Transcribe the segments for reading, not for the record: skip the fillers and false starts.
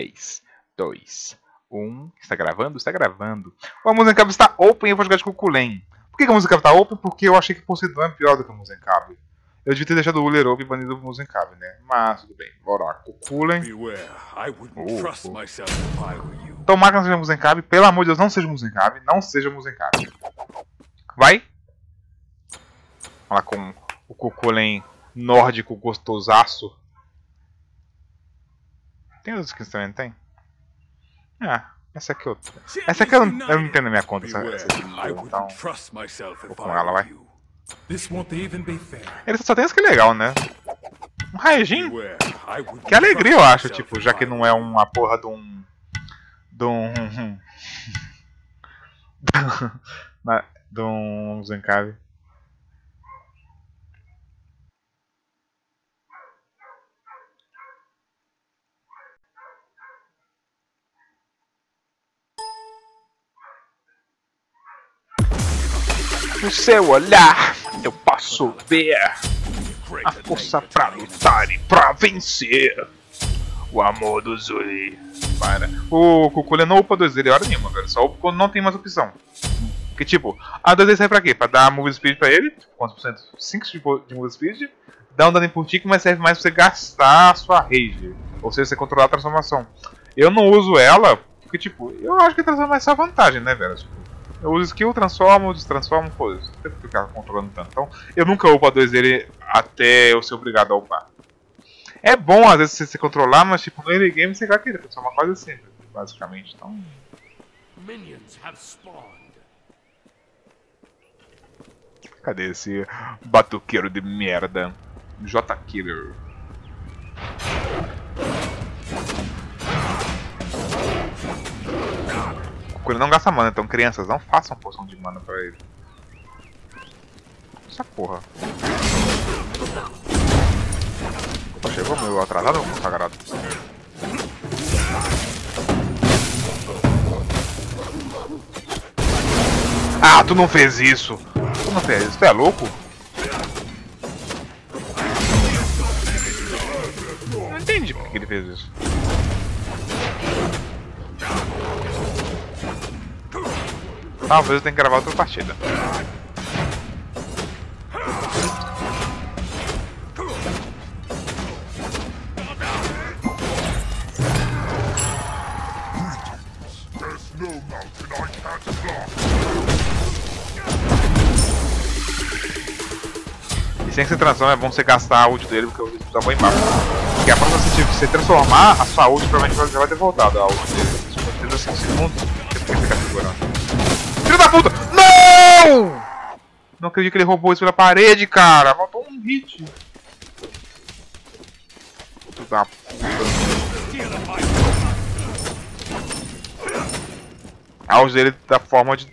3, 2, 1. Está gravando? Está gravando. O Ah Muzen Cab está open e eu vou jogar de Cu Chulainn. Por que a Muzen Cab está open? Porque eu achei que o Poseidon é pior do que a Muzen Cab. Eu devia ter deixado o Ullr open e banido o Muzen Cab, né? Mas tudo bem, bora lá. Cu Chulainn. Tomara que não seja Muzen Cab. Pelo amor de Deus, não seja Muzen Cab. Não seja Muzen Cab. Vai. Vamos lá com o Cu Chulainn nórdico gostosaço. Tem outras skins também, não tem? Ah, essa aqui é outra. Essa aqui eu não tenho na minha conta. Essa aqui, então, vou com ela, vai. Ele só tem essa que é legal, né? Um Raijin. Que alegria, eu acho, tipo, já que não é uma porra de um... De um Zenkabi. No seu olhar, eu posso ver a força pra lutar e pra vencer. O amor do Zuri. Para. O Cu Chulainn não upa 2 dele hora nenhuma, velho. Só upa quando não tem mais opção. Porque, tipo, a 2 dele serve pra quê? Pra dar move speed pra ele. Quantos por cento? 5 de move speed. Dá um dano em por tick, mas serve mais pra você gastar a sua rage. Ou seja, você controlar a transformação. Eu não uso ela, porque, tipo, eu acho que a transformação é só vantagem, né, velho? Tipo, eu uso skill, transformo, destransformo, pô, não tem que ficar controlando tanto. Então, eu nunca upo a 2 dele até eu ser obrigado a upar. É bom às vezes você se controlar, mas tipo, no early game você quer que ele transforma quase sempre, basicamente. Então. Cadê esse batuqueiro de merda? JotaKiller. Ele não gasta mana, então crianças, não façam poção de mana pra ele. Essa porra. Opa, chegou meu atrasado ou consagrado? Ah, tu não fez isso! Tu não fez isso, tu é louco? Não entendi porque ele fez isso. Talvez eu tenha que gravar outra partida. E sem que você transforma, é bom você gastar a ult dele, porque eu já vou em mapa. Porque a próxima se você transformar, a sua ult provavelmente já vai ter voltado a ult dele. Se você for 35 segundos, você tem que ficar segurando. Filho da puta! Não! Não acredito que ele roubou isso pela parede, cara! Faltou um hit! Filho da puta! A ult dele da forma de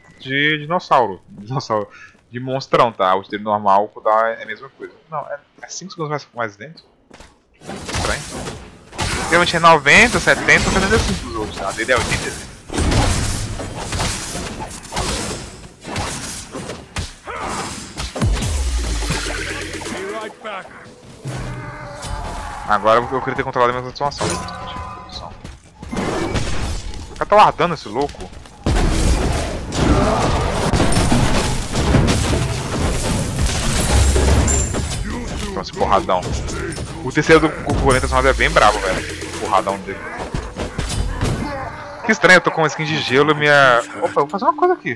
dinossauro. Dinossauro. De monstrão, tá? A ult dele normal é a mesma coisa. Não, é 5 segundos mais dentro. Estranho. Geralmente é 90, 70 ou 75 dos outros. A dele é 85. Agora eu queria ter controlado a minha transformação. O cara tá guardando esse louco. Então esse porradão. O terceiro do Cucurinho transformado é bem bravo, velho. O porradão dele. Que estranho, eu tô com uma skin de gelo e minha... Opa, eu vou fazer uma coisa aqui.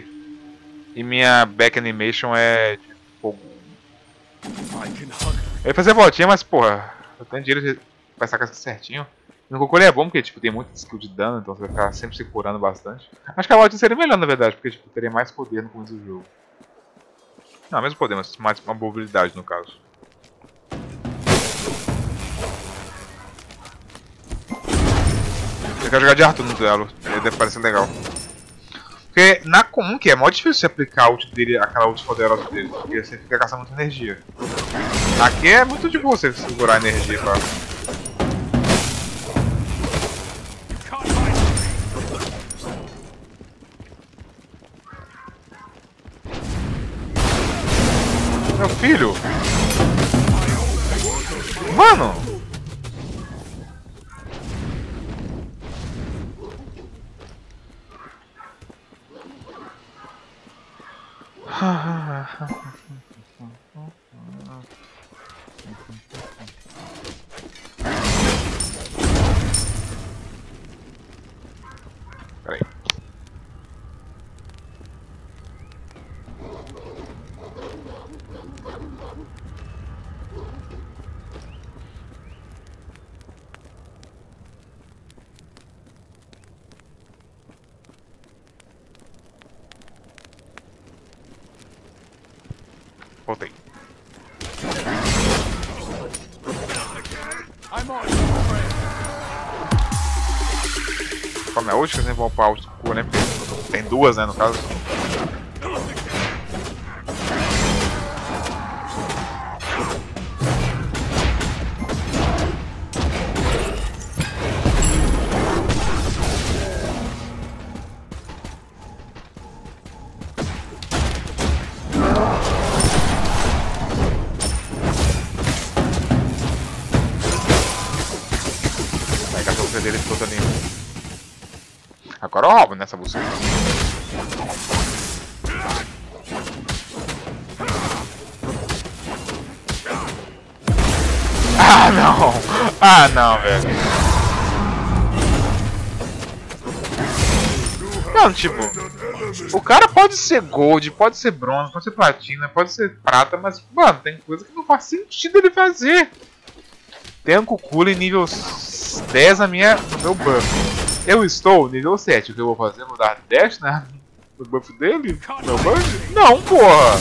E minha back animation é de fogo. Eu ia fazer voltinha, mas porra... Eu tenho dinheiro pra sacar certinho. No Cucurinho é bom porque tipo, tem muito skill de dano, então você vai ficar sempre se curando bastante. Acho que a loja seria melhor na verdade, porque tipo, teria mais poder no começo do jogo. Não, mesmo poder, mas mais uma mobilidade no caso. Eu quero jogar de Arthur no duelo, ele deve parecer legal. Porque na comum que é mó difícil você aplicar a ult dele, aquela ult poderosa dele, porque você fica gastando muita energia. Aqui é muito de boa você segurar a energia, cara. Meu filho! Mano! Peraí. Voltei. Como é hoje que eu vou upar o cu, né? Porque tem duas, né, no caso. Agora eu roubo nessa busca. Ah, não! Ah, não, velho. Não, tipo... O cara pode ser gold, pode ser bronze, pode ser platina, pode ser prata, mas, mano, tem coisa que não faz sentido ele fazer. Tem um Cu Chulainn nível 10 na no meu buff. Eu estou nível 7, o que eu vou fazer? Vou dar dash no buff dele? Meu buff? Não, porra!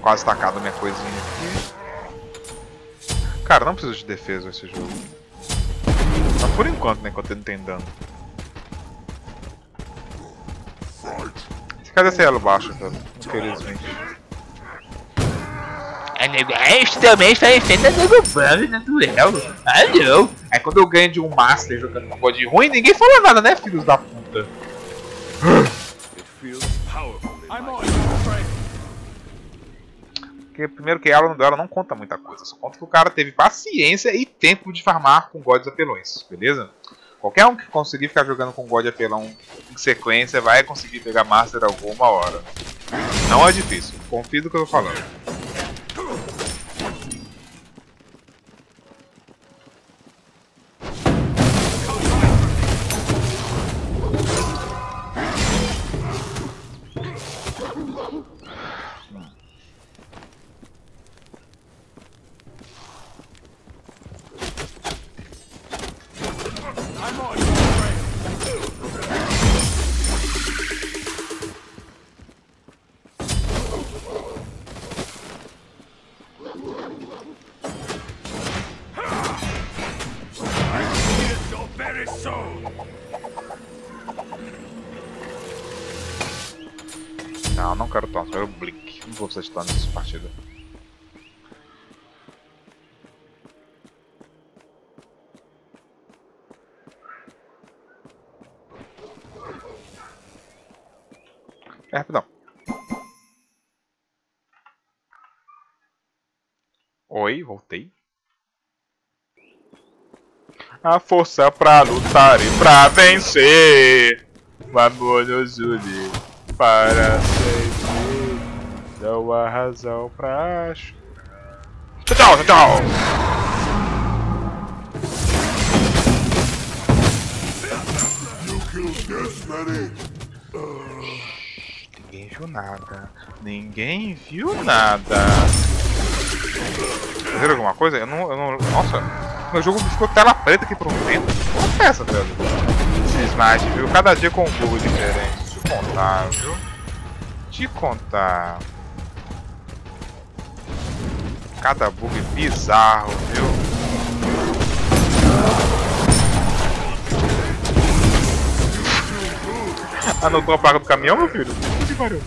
Quase tacado minha coisinha aqui. Cara, não preciso de defesa esse jogo. Mas por enquanto, né? Enquanto ele não tem dano. Cadê esse elo baixo, cara? Infelizmente. Isso também está efeito derrubando no duelo. Ah, não. É quando eu ganho de um Master jogando uma coisa de ruim, ninguém fala nada, né, filhos da puta? Porque primeiro que ela no duelo não conta muita coisa. Só conta que o cara teve paciência e tempo de farmar com gods apelões, beleza? Qualquer um que conseguir ficar jogando com god apelão em sequência vai conseguir pegar Master alguma hora. Não é difícil, confio no que eu tô falando. Não, não quero tanto, quero o Blix. Não vou precisar de tanto nessa partida. É rapidão. Oi, voltei. A força pra lutar e pra vencer. O amor nos une para sempre. Não há razão pra chorar. Tchau, tchau, tchau. Ninguém viu nada. Ninguém viu nada. Fazer alguma coisa? Eu não... Nossa. Meu jogo ficou tela preta aqui por um tempo. Confessa, velho. Esse Smite, viu? Cada dia com um jogo diferente. Te contar, viu? Te contar. Cada bug bizarro, viu? Anotou a placa do caminhão, meu filho? Que pariu.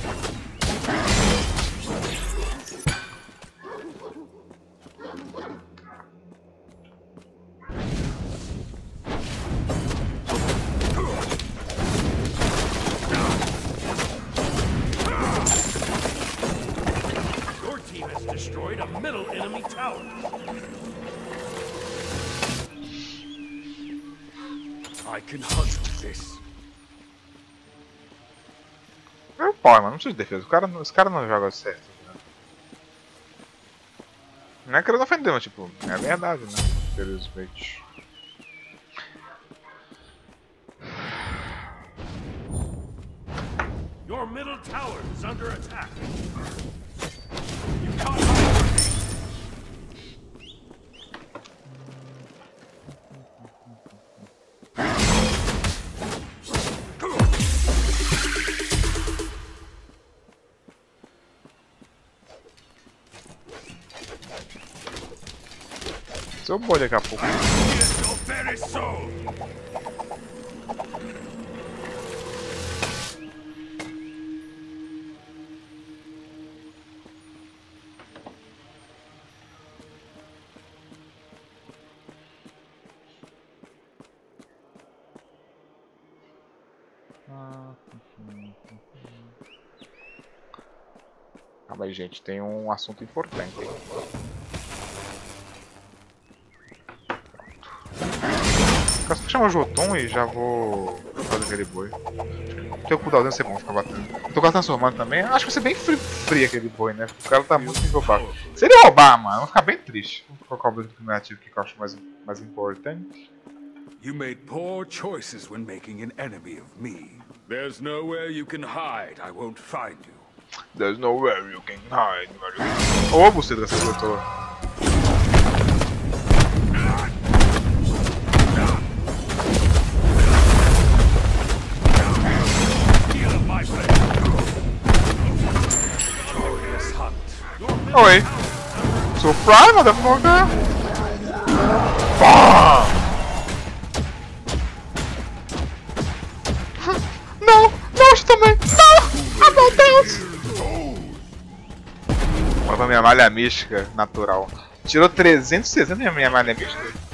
Destroyed a middle enemy tower. Não forma, não precisa de defesa. Os caras não jogam certo. Né? Não é que eles não ofendem, mas tipo, é verdade, né? Infelizmente. Your middle tower is under attack. You can't hide. Seu boi daqui a pouco. Calma aí, gente, tem um assunto importante. Eu só chamar o Joton e já vou fazer aquele boi. Teu cooldown ser bom ficar batendo. Tô transformando também. Acho que vai ser bem free aquele boi, né? Porque o cara tá muito roubar. Se ele roubar, mano, eu vou ficar bem triste. Vou colocar o boi primeiro que eu acho mais importante. You made poor choices when making an enemy of me. There's nowhere you can hide, I won't find you. There's nowhere you can hide, oh, você dessa doutora. Oi, surprise, motherfucker! Pá! Não, nós também! Não! Ah, meu Deus! Bota minha malha mística natural. Tirou 360 da minha malha mística.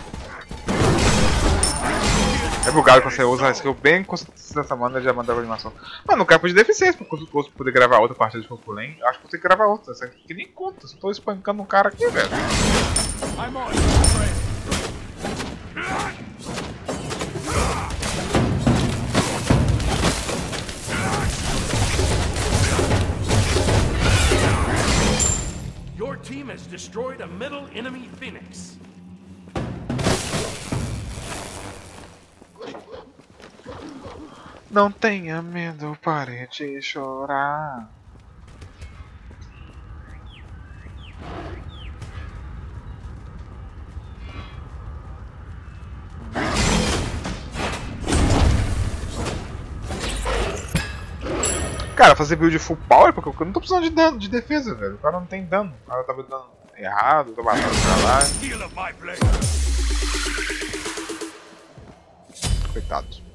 É bugado quando você usa a skill bem consistente dessa mana, já mandava animação. Mano, o cara pode deficiência pra poder gravar outra partida de Cu Chulainn. Eu acho que eu tenho que gravar outra, essa aqui que nem conta, só tô espancando um cara aqui, velho. Your team has destroyed a middle enemy Phoenix. Não tenha medo, pare de chorar. Cara, fazer build full power porque eu não tô precisando de dano, de defesa, velho. O cara não tem dano. O cara tá me dando errado, tô batendo pra lá. Coitado.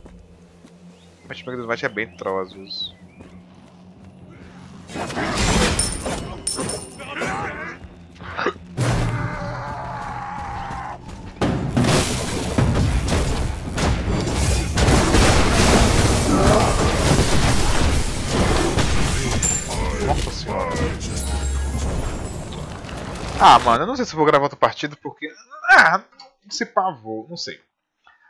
O matchmaker do Smite é bem troll às vezes. Nossa senhora. Ah, mano, eu não sei se eu vou gravar outra partida porque... Ah, se pavou, não sei.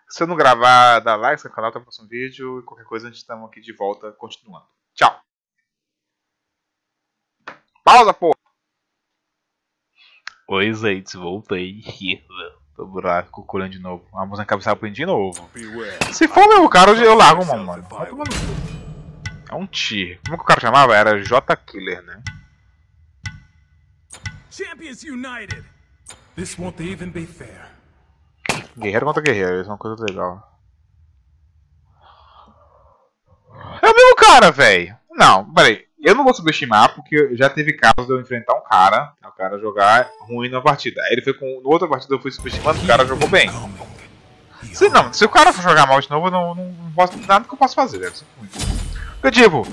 Se eu não gravar, dá like, se canal, até o próximo vídeo. E qualquer coisa, a gente estamos aqui de volta, continuando. Tchau! Pausa, porra! Oi, gente, voltei. Tô buraco, colhendo de novo. A Muzen Cab de novo. Se for meu cara, eu largo uma, mano. É um tier. Como que o cara chamava? Era JotaKiller, né? Champions United! This won't even be fair. Guerreiro contra guerreiro, isso é uma coisa legal. É o mesmo cara, velho! Não, peraí. Eu não vou subestimar, porque já teve casos de eu enfrentar um cara, o cara jogar ruim na partida. Aí ele foi com outra partida, eu fui subestimando, o cara jogou bem. Se não, se o cara for jogar mal de novo, eu não posso nada que eu posso fazer, velho. Eu digo,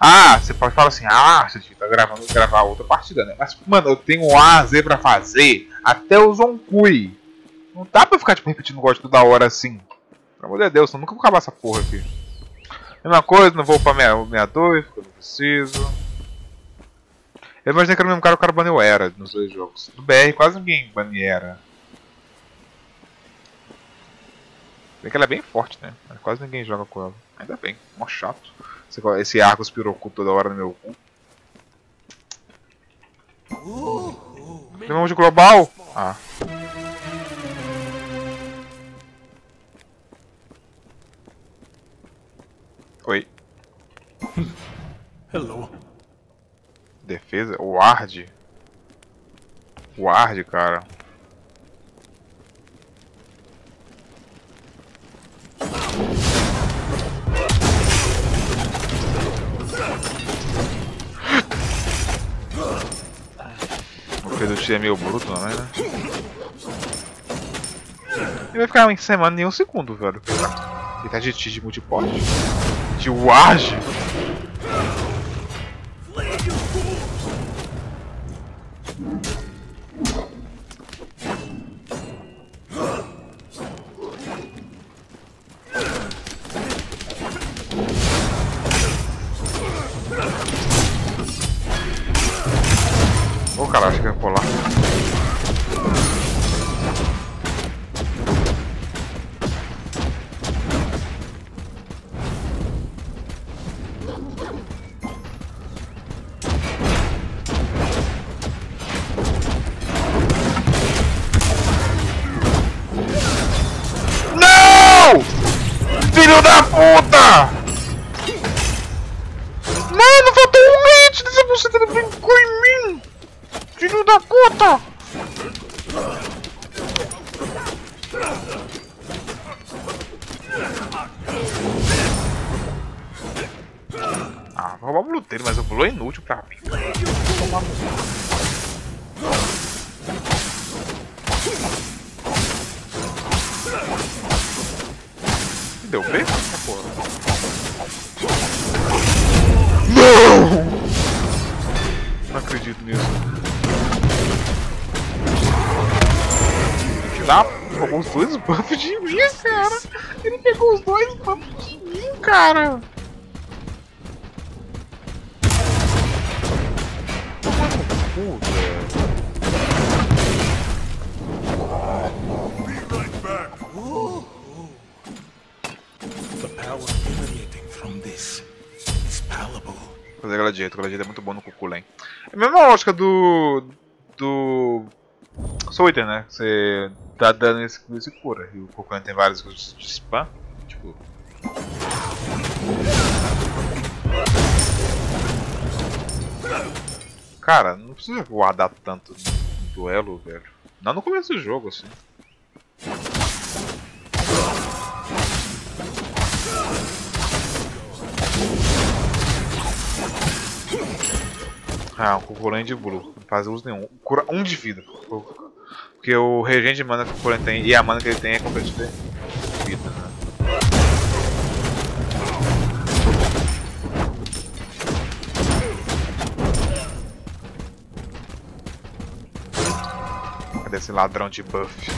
ah, você pode falar assim, ah, você tá gravando, gravar outra partida, né? Mas, mano, eu tenho um AZ pra fazer até o Zonkui. Não dá pra ficar tipo, repetindo o gosto toda hora assim. Pelo amor de Deus, eu nunca vou acabar essa porra aqui. Mesma coisa, não vou upar minha 62, porque eu não preciso. Eu imaginei que era o mesmo cara, o cara baniu Era nos dois jogos. No BR quase ninguém baniu Era. Bem que ela é bem forte, né? Quase ninguém joga com ela. Ainda bem, mó chato. Esse Argus pirocu toda hora no meu cu. Vamos de global? Ah. Oi. Hello. Defesa? Ward? Ward, cara. O tiro é meio bruto, não é, né? Ele vai ficar em semana nem um segundo, velho. Ele tá de ti de multiporte. De Wage. O Gladiator é muito bom no Cu Chulainn. É a mesma lógica do Soul Eterno, né? Você dá dano nesse cura. E o Cu Chulainn tem várias coisas de spam. Tipo. Cara, não precisa guardar tanto no duelo, velho. Não no começo do jogo, assim. Ah, um Cu Chulainn de Blue, não faz uso nenhum. Cura 1 de vida. Porque o regen de mana que o Cu Chulainn tem e a mana que ele tem é completamente de vida, né? Cadê esse ladrão de buff?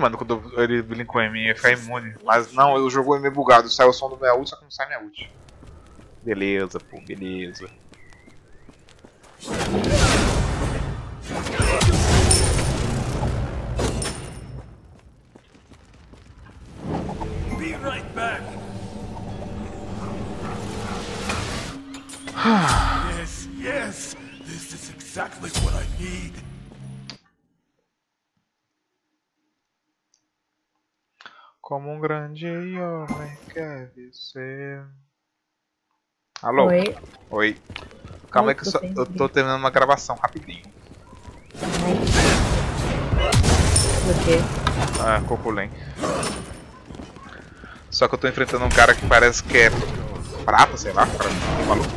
Mano, quando ele blinkou em mim, ia ficar imune. Mas não, o jogo é meio bugado. Sai o som do minha ult, só que não sai minha ult. Beleza, pô, beleza. Yes, this is exactly what I need. Como um grande homem deve ser. Alô? Oi. Oi. Calma aí que eu tô terminando uma gravação rapidinho. Por quê? Ah, Cu Chulainn. Só que eu tô enfrentando um cara que parece que é prata, sei lá, cara, maluco.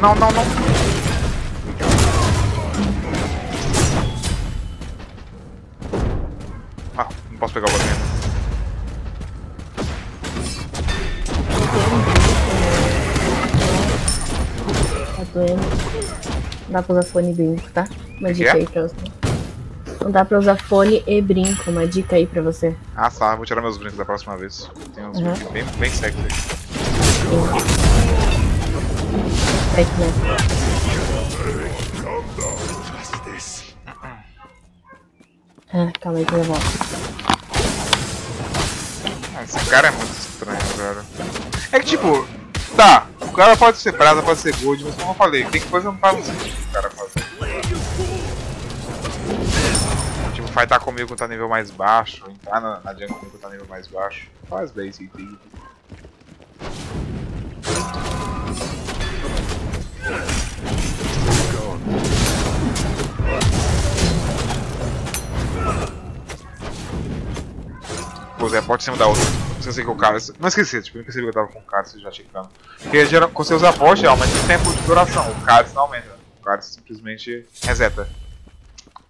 Não, não, não. Ah, não posso pegar o bolinho. tá doendo. Não dá pra usar fone e brinco, tá? Uma dica aí pra você. Não dá pra usar fone e brinco, uma dica aí pra você. Ah tá, vou tirar meus brincos da próxima vez. Tem uns brincos bem sexy aí. Sexy, né? Ah, calma aí que eu volto. Esse cara é muito estranho, cara. É que tipo, tá, o cara pode ser brasa, pode ser gold, mas como eu falei, tem coisa que não faz sentido o cara fazer. Tipo, fightar comigo quando tá nível mais baixo, entrar na jungle comigo quando tá nível mais baixo. Faz bem sentido. Pois é, pode ser um da outra. Não esqueci que o cara. Não esqueci, tipo, não percebi que eu tava com o Cards já checando. Porque geralmente, quando você usa a bot, aumenta o tempo de duração. O Cards não aumenta. O Cards simplesmente reseta.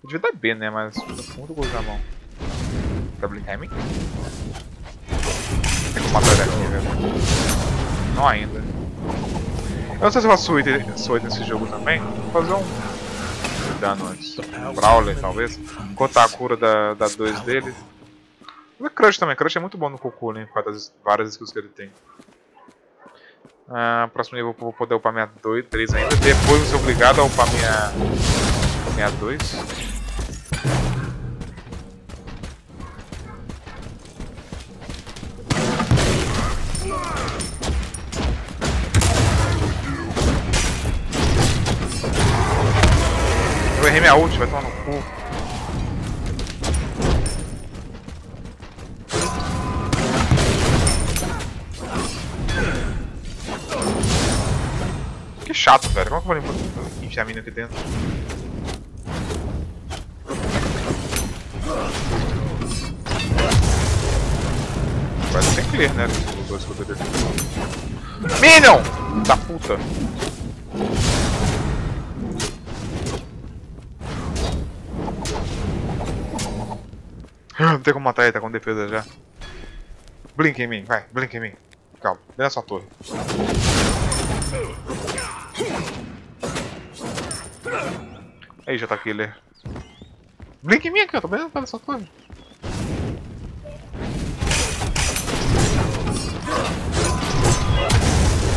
Eu devia dar B, né? Mas muito gol na mão. Tá blinkando? Tem como matar ele aqui, velho. Não ainda. Eu não sei se eu faço suíte nesse jogo também. Vou fazer um dano antes. Brawler, talvez. Cortar a cura da 2 dele. O Crush também, Crush é muito bom no Cu Chulainn, por causa das várias skills que ele tem. Ah, próximo nível eu vou poder upar minha 2, 3 ainda, depois eu vou ser obrigado a upar minha 2. Eu errei minha ult, vai tomar no cu. Chato, velho. Como é que eu vou enfiar a mina aqui dentro? Agora tem clear, né? Os dois poderes. Minion! Da puta! Não tem como matar ele, tá com defesa já. Blink em mim, vai, blink em mim. Calma, dentro da sua torre. Aí, JotaKiller. Blink em mim aqui, eu tô vendo essa coisa.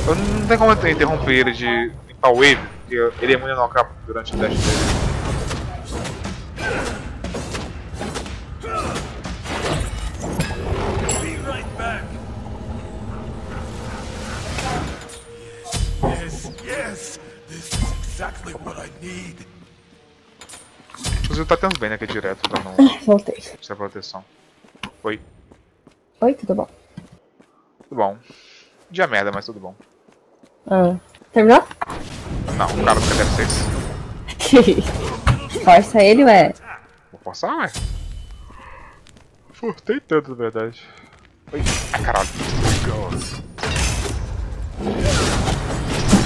Eu não tenho como interromper ele de limpar o wave, porque ele é muito knock-up durante o dash dele. Inclusive tá tendo bem aqui direto pra não... Voltei. Precisa proteção. Oi. Oi, tudo bom? Tudo bom. Dia merda, mas tudo bom. Ah, terminou? Não, o cara fica deve 6. Força ele, ué. Vou forçar, ué. Fortei tanto, na verdade. Oi. Ai, caralho.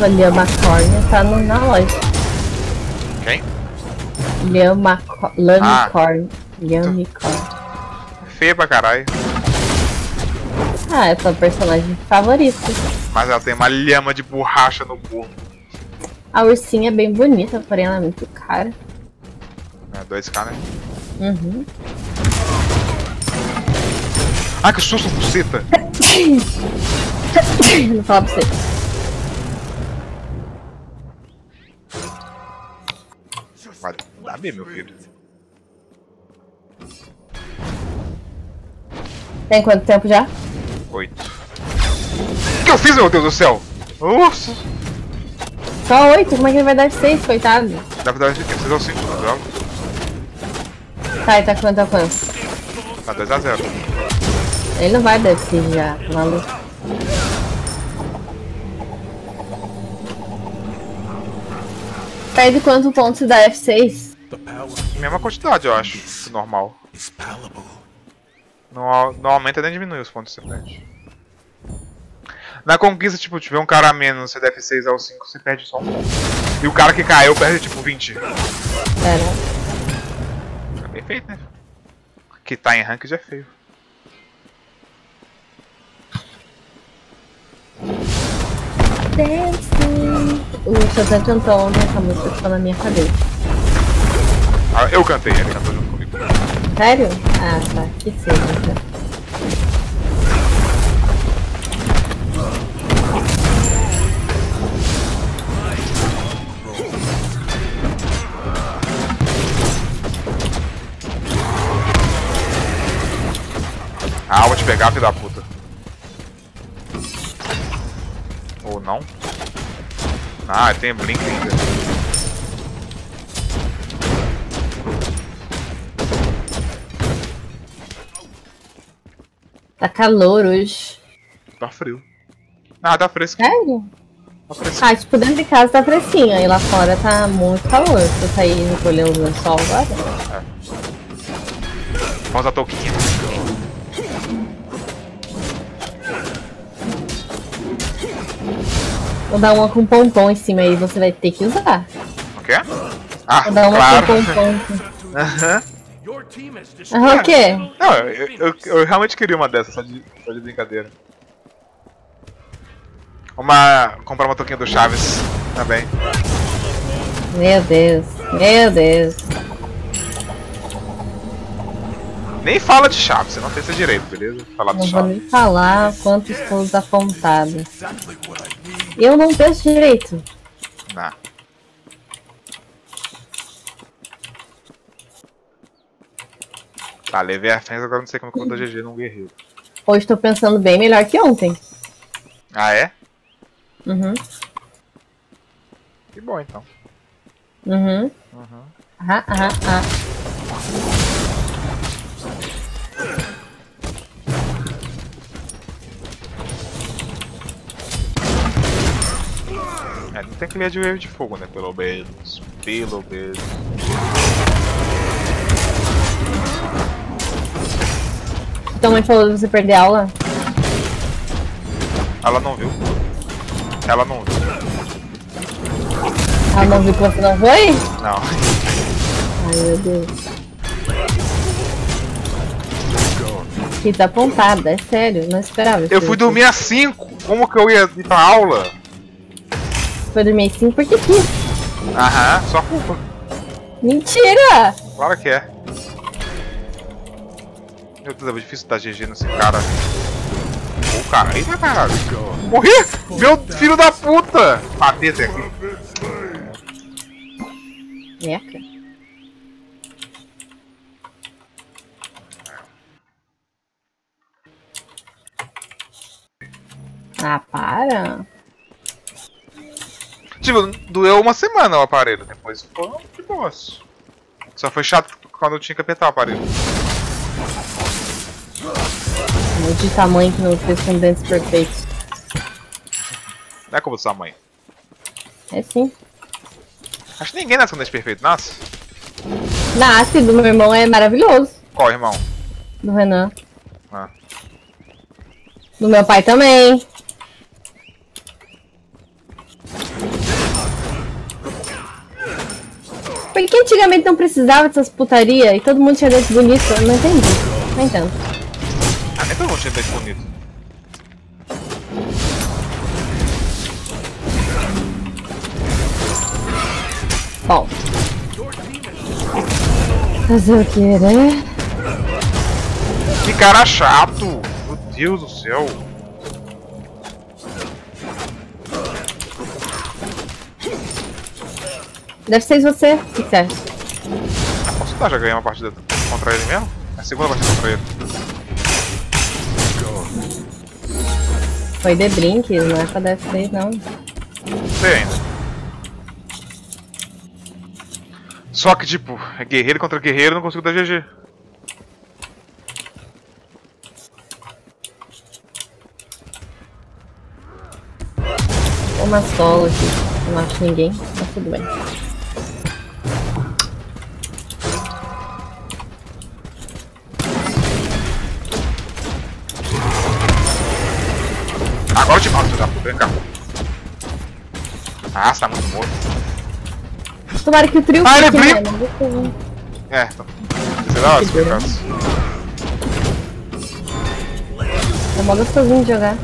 Olha, Macornia tá na loja. Quem? Lamicorn. Feia pra caralho. Ah, é sua personagem favorita. Mas ela tem uma lhama de borracha no corpo. A ursinha é bem bonita, porém ela é muito cara. É 2K, né? Uhum. Ah, que susto, buceta! Vou falar pra você. Vai dar bem, meu filho. Tem quanto tempo já? 8. O que eu fiz, meu Deus do céu? Nossa! Só 8? Como é que ele vai dar 6, coitado? Na verdade, ele precisa 5 no jogo. Tá, e tá quanto a quanto? Tá 2-0. Ele não vai dar 6 já, maluco. Perde quanto pontos da F6? Mesma quantidade, eu acho, normal. Não aumenta nem diminui os pontos que você perde. Na conquista, tipo, tiver um cara a menos, você der F6 ao 5, você perde só um ponto. E o cara que caiu perde, tipo, 20. É bem feito, né? Que tá em rank já é feio. Dancing. O seu Zé cantou ontem essa música, ficou na minha cabeça. Ah, eu cantei, ele cantou junto comigo. Sério? Ah, tá. Que seja. Ah, vou te pegar, filho da puta. Ou não? Ah, tem blink ainda. Tá calor hoje. Tá frio. Ah, tá fresco. Sério? Tá fresco. Ah, tipo, dentro de casa tá fresquinho. Aí lá fora tá muito calor. Se eu sair e recolher o lençol agora. É. Vamos a touquinha. Vou dar uma com pompom em cima aí, você vai ter que usar. O quê? Ah, vou dar uma claro. Com pompom. Aham. Aham, o quê? Não, eu realmente queria uma dessas, só de brincadeira. Comprar uma touquinha do Chaves também. Meu Deus, meu Deus. Nem fala de Chaves, você não pensa direito, beleza? Falar de Chaves. Não vou nem falar quantos pontos apontados. Eu não penso direito. Nah. Tá, levei a fenda, agora não sei como que eu vou dar GG num guerreiro. Hoje tô pensando bem melhor que ontem. Ah, é? Uhum. Que bom, então. Uhum. Uhum. Aham, aham, aham. É, não tem que ler de wave de fogo, né? Pelo menos. Pelo menos. Tua mãe falou de você perder a aula? Ela não viu. Ela não viu. Ela não viu que você não foi? Não. Ai, meu Deus. Que desapontada, é sério, não esperava. Eu fui dormir às 5, como que eu ia ir pra aula? Foi dormir às 5 porque quis. Aham, só culpa. Mentira! Claro que é. Meu Deus, é difícil dar GG nesse cara. Ô, cara, eita caralho. Morri! Meu filho da puta! Matei até aqui. Meca. Ah, para! Tipo, doeu uma semana o aparelho, depois ficou de boa. Só foi chato quando eu tinha que apertar o aparelho. Muito de tamanho que não fez com dentes perfeitos. Não é como do tamanho. É sim. Acho que ninguém nasce com dente perfeito, nasce? Nasce, do meu irmão é maravilhoso. Qual irmão? Do Renan. Ah. Do meu pai também. Por que antigamente não precisava dessas putaria e todo mundo tinha dente bonito? Eu não entendi. Não entendo. Ah, nem todo mundo tinha dente bonito. Bom. Fazer o que, né? Que cara chato! Meu Deus do céu! Deve ser você, o que você acha? Ah, posso dar, já ganhei uma partida contra ele mesmo? É a segunda partida contra ele. Foi The Brink, não é pra DF3 não. Não sei ainda. Só que tipo, é guerreiro contra guerreiro, não consigo dar GG. Uma solo aqui, não acho ninguém, mas tudo bem. Agora eu te mato, vem cá. Ah, você tá muito morto. Tomara que o trio fique, ele brinca! Né? É, tá. Você dá umas brincadas. Tá mó gostosinho de jogar.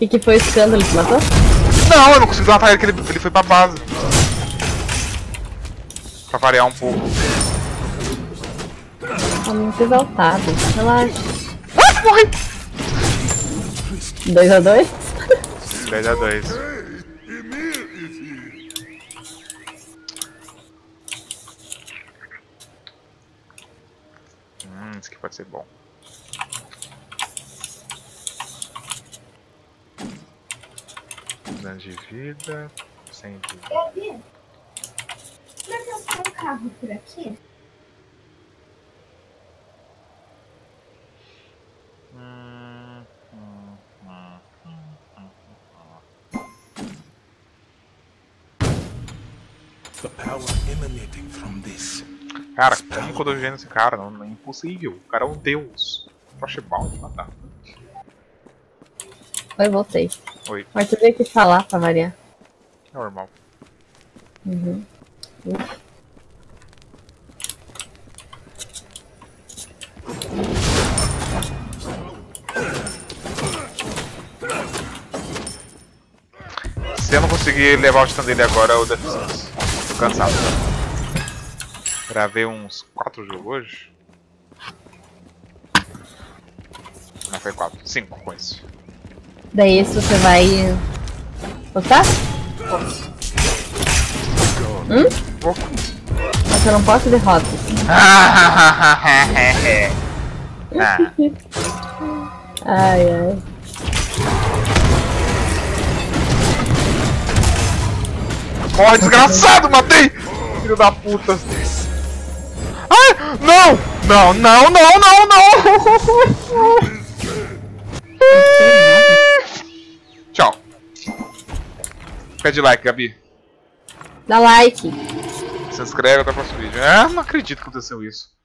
O que foi o escândalo? Te matou? Não, eu não consegui dar um ataque porque ele foi pra base. Pra variar um pouco. Tá muito exaltado, relaxa. Ah, morri! 2x2? 2x2. Isso aqui pode ser bom. Dano de vida. Sem vida. Gabi, será que eu saio o carro por aqui? The power emanating from this. Cara, como que eu tô vivendo esse cara? Não, é impossível. O cara é um deus. Flashball, matar. Oi, voltei. Oi. Mas tu veio que falar pra variar. Normal. Uhum. Se eu não conseguir levar o stand dele agora, eu deficiência. Tô cansado. Gravei uns 4 jogos hoje. Não foi 4, 5 com isso. Daí isso você vai... Botar? Pouco. Mas eu não posso derrotar. Ai ai. Corre, desgraçado, matei! Filho da puta! Não! Não, não, não, não, não! Tchau. Pede like, Gabi. Dá like. Se inscreve até o próximo vídeo. Ah, não acredito que aconteceu isso.